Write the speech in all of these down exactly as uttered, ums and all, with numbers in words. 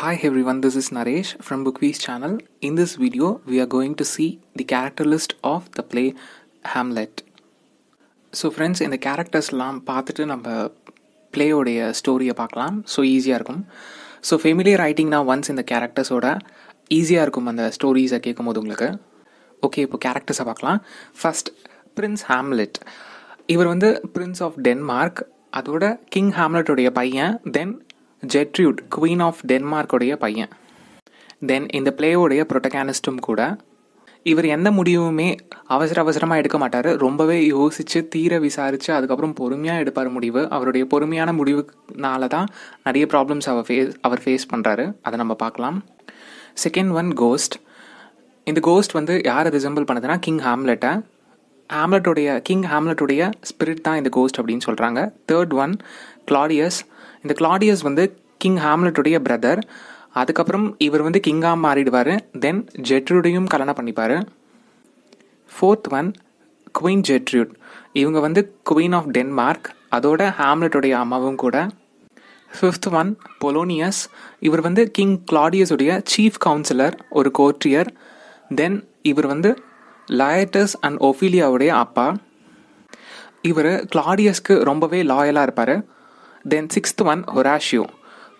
Hi everyone, this is Naresh from Bookviz channel. In this video, we are going to see the character list of the play Hamlet. So friends, in the characters lam paathitu namba play oda story paakalam. So easy ah irukum. So familiar writing na once in the characters oda easy ah irukum and the stories ah kekumbodhu ungalku. Okay, ipo characters ah paakalam. First, Prince Hamlet. Ivar vandu Prince of Denmark, adoda King Hamlet oda paiyan, then Gertrude, Queen of Denmark உடைய பையன். Then இந்த பிளேயோடைய புரோட்டகானிஸ்டும் கூட. இவர் எந்த முடிவுமே அவசர அவசரமாக எடுக்க மாட்டார், ரொம்பவே யோசிச்சு தீர விசாரிச்சு அதுக்கப்புறம் பொறுமையாக எடுப்பார் முடிவு. அவருடைய பொறுமையான முடிவுனால தான் நிறைய ப்ராப்ளம்ஸ் அவர் ஃபேஸ் அவர் ஃபேஸ் பண்ணுறாரு, அதை நம்ம பார்க்கலாம். Second one ghost. இந்த கோஸ்ட் வந்து யாரை ரிசம்பிள் பண்ணுதுன்னா கிங் ஹாம்லெட்டை. ஹாம்லெட்டுடைய கிங் ஹாம்லெட்டுடைய ஸ்பிரிட் தான் இந்த கோஸ்ட் அப்படின்னு சொல்கிறாங்க. Third one Claudius. இந்த கிளாடியஸ் வந்து கிங் ஹாம்லெட்டுடைய பிரதர். அதுக்கப்புறம் இவர் வந்து கிங்காக மாறிடுவார், தென் ஜெட்ரூடையும் கல்யாணம் பண்ணிப்பார். Fourth one queen Gertrude. இவங்க வந்து குவீன் ஆஃப் டென்மார்க், அதோட ஹாம்லெட்டுடைய அம்மாவும் கூட. Fifth one Polonius. இவர் வந்து கிங் கிளாடியஸுடைய சீஃப் கவுன்சிலர், ஒரு கோர்ட்டியர். தென் இவர் வந்து லாயர்டஸ் அண்ட் ஒஃபீலியாவுடைய அப்பா. இவர் கிளாடியஸ்க்கு ரொம்பவே லாயலாக இருப்பார். தென் சிக்ஸ்த் ஒன் ஹொராஷியோ.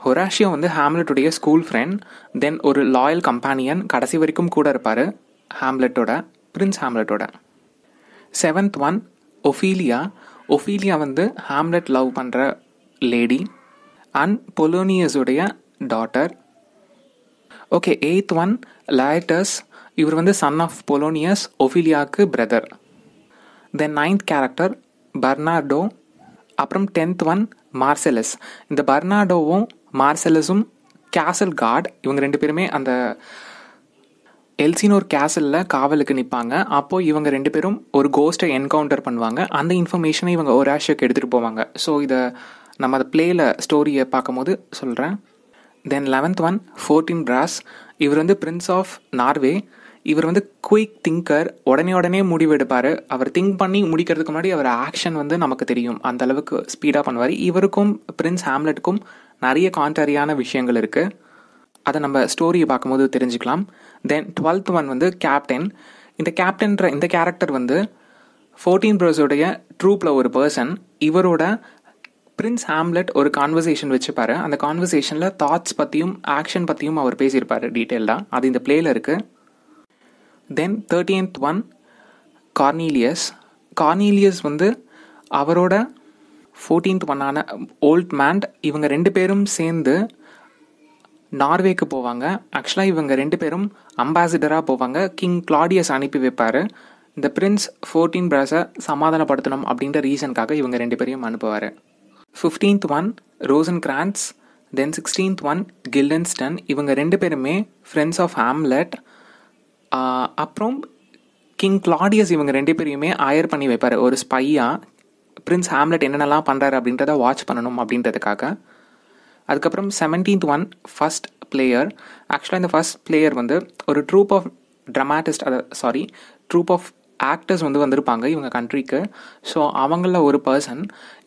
ஹொராஷியோ வந்து ஹாம்லெட்டுடைய ஸ்கூல் ஃப்ரெண்ட், தென் ஒரு லாயல் கம்பானியன், கடைசி வரைக்கும் கூட இருப்பார் ஹாம்லெட்டோட, பிரின்ஸ் ஹாம்லெட்டோட. Seventh one Ophelia. ஒஃபீலியா வந்து ஹாம்லெட் லவ் பண்ணுற லேடி அண்ட் பொலோனியஸுடைய daughter. Okay, eighth one Laertes. இவர் வந்து சன் ஆஃப் பொலோனியஸ், ஒஃபீலியாவுக்கு brother. Then ninth character Bernardo. அப்புறம் டென்த் ஒன் மார்செலஸ். இந்த பர்னார்டோவும் மார்செலஸும் கேசல் கார்டு. இவங்க ரெண்டு பேருமே அந்த எல்சினோர் கேசலில் காவலுக்கு நிற்பாங்க. அப்போது இவங்க ரெண்டு பேரும் ஒரு கோஸ்ட்டை என்கவுண்டர் பண்ணுவாங்க. அந்த இன்ஃபர்மேஷனை இவங்க ஹொராஷியோக்கு எடுத்துகிட்டு போவாங்க. ஸோ இதை நம்ம அதை பிளேயில் ஸ்டோரியை பார்க்கும் போது சொல்கிறேன். Then eleventh one Fortinbras. இவர் வந்து பிரின்ஸ் ஆஃப் நார்வே. இவர் வந்து குயிக் திங்கர், உடனே உடனே முடிவெடுப்பார். அவர் திங்க் பண்ணி முடிக்கிறதுக்கு முன்னாடி அவர் ஆக்ஷன் வந்து நமக்கு தெரியும், அந்த அளவுக்கு ஸ்பீடாக பண்ணுவார். இவருக்கும் பிரின்ஸ் ஹாம்லெட்டுக்கும் நிறைய கான்ட்ராரியான விஷயங்கள் இருக்குது, அதை நம்ம ஸ்டோரியை பார்க்கும்போது தெரிஞ்சுக்கலாம். தென் டுவெல்த் ஒன் வந்து கேப்டன். இந்த கேப்டன்ற இந்த கேரக்டர் வந்து ஃபோர்டின்பிராஸோடைய ட்ரூப்பில் ஒரு பர்சன். இவரோட பிரின்ஸ் ஹாம்லெட் ஒரு கான்வர்சேஷன் வச்சுப்பார். அந்த கான்வர்சேஷனில் தாட்ஸ் பற்றியும் ஆக்ஷன் பற்றியும் அவர் பேசியிருப்பார் டீட்டெயில்டாக, அது இந்த பிளேயில் இருக்குது. தென் தேர்டீன்த் ஒன் கார்னீலியஸ். கார்னீலியஸ் வந்து அவரோட ஃபோர்டீன்த் ஒன்னான ஓல்ட் மேன். இவங்க ரெண்டு பேரும் சேர்ந்து நார்வேக்கு போவாங்க. ஆக்சுவலாக இவங்க ரெண்டு பேரும் அம்பாசிடராக போவாங்க. கிங் கிளாடியஸ் அனுப்பி வைப்பார். இந்த பிரின்ஸ் ஃபோர்டின்பிராஸை சமாதானப்படுத்தணும் அப்படின்ற ரீசனுக்காக இவங்க ரெண்டு பேரையும் அனுப்புவார். Fifteenth one Rosencrantz. Then sixteenth one Guildenstern. இவங்க ரெண்டு பேருமே ஃப்ரெண்ட்ஸ் ஆஃப் ஹாம்லெட். அப்புறம் கிங் கிளாடியஸ் இவங்க ரெண்டு பேரையுமே ஹயர் பண்ணி வைப்பார் ஒரு ஸ்பையாக, பிரின்ஸ் ஹாம்லெட் என்னென்னலாம் பண்ணுறாரு அப்படின்றத வாட்ச் பண்ணணும் அப்படின்றதுக்காக. அதுக்கப்புறம் செவன்டீன்த் ஒன் ஃபஸ்ட் பிளேயர். ஆக்சுவலாக இந்த ஃபஸ்ட் பிளேயர் வந்து ஒரு ட்ரூப் ஆஃப் ட்ரமாட்டிஸ்ட் அதை சாரி ட்ரூப் ஆஃப் ஆக்டர்ஸ் வந்து வந்திருப்பாங்க இவங்க கண்ட்ரிக்கு. ஸோ அவங்கள ஒரு பர்சன்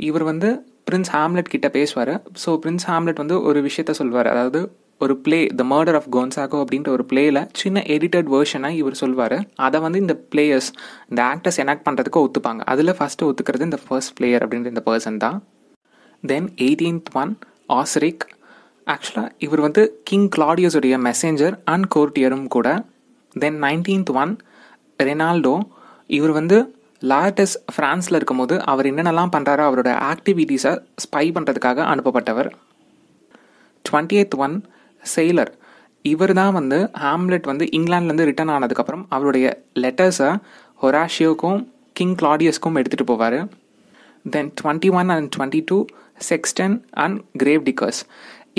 இவர் வந்து பிரின்ஸ் ஹாம்லெட் கிட்டே பேசுவார். ஸோ பிரின்ஸ் ஹாம்லெட் வந்து ஒரு விஷயத்த சொல்வார், அதாவது ஒரு play the murder of Gonzago அப்படின்ற ஒரு பிளேயில் சின்ன எடிட்டட் வேர்ஷனாக இவர் சொல்வார். அதை வந்து இந்த பிளேயர்ஸ் இந்த ஆக்டர்ஸ் எனாக்ட் பண்ணுறதுக்கு ஒத்துப்பாங்க. அதில் ஃபஸ்ட்டு ஒத்துக்கிறது இந்த ஃபர்ஸ்ட் பிளேயர் அப்படின்ற இந்த பர்சன் தான். Then eighteenth one Osric. ஆக்சுவலாக இவர் வந்து கிங் கிளாடியஸுடைய மெசேஞ்சர் அண்ட் கோர்ட்டியரும் கூட. Then nineteenth one Reynaldo. இவர் வந்து லார்டஸ் ஃப்ரான்ஸில் இருக்கும்போது அவர் என்னென்னலாம் பண்ணுறாரோ அவரோட ஆக்டிவிட்டீஸை ஸ்பை பண்ணுறதுக்காக அனுப்பப்பட்டவர். டுவெண்ட்டியத் ஒன் செயலர். இவர் தான் வந்து ஹாம்லெட் வந்து இங்கிலாந்துலேருந்து ரிட்டர்ன் ஆனதுக்கப்புறம் அவருடைய லெட்டர்ஸை ஹொராஷியோக்கும் கிங் கிளாடியஸ்க்கும் எடுத்துகிட்டு போவார். Then twenty one and twenty two sexton and grave diggers.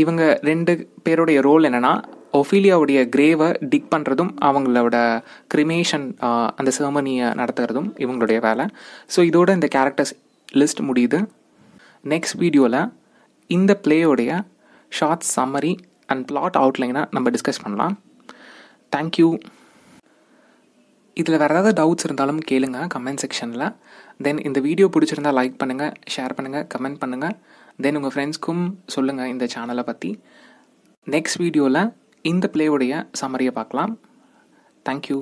இவங்க ரெண்டு பேருடைய ரோல் என்னென்னா ஒஃபீலியாவுடைய கிரேவை டிக் பண்ணுறதும் அவங்களோட கிரிமேஷன் அந்த செர்மனியை நடத்துகிறதும் இவங்களுடைய வேலை. ஸோ இதோட இந்த கேரக்டர்ஸ் லிஸ்ட் முடியுது. நெக்ஸ்ட் வீடியோவில் இந்த பிளேயோடைய ஷார்ட் சம்மரி அண்ட் பிளாட் அவுட்லைனாக நம்ம டிஸ்கஸ் பண்ணலாம். தேங்க்யூ. இதில் வேறு ஏதாவது டவுட்ஸ் இருந்தாலும் கேளுங்க கமெண்ட் செக்ஷனில். தென் இந்த வீடியோ பிடிச்சிருந்தால் லைக் பண்ணுங்கள், ஷேர் பண்ணுங்கள், கமெண்ட் பண்ணுங்கள். தென் உங்கள் ஃப்ரெண்ட்ஸ்க்கும் சொல்லுங்கள் இந்த சேனலை பற்றி. நெக்ஸ்ட் வீடியோவில் இந்த பிளேவுடைய சம்மரியை பார்க்கலாம். தேங்க்யூ.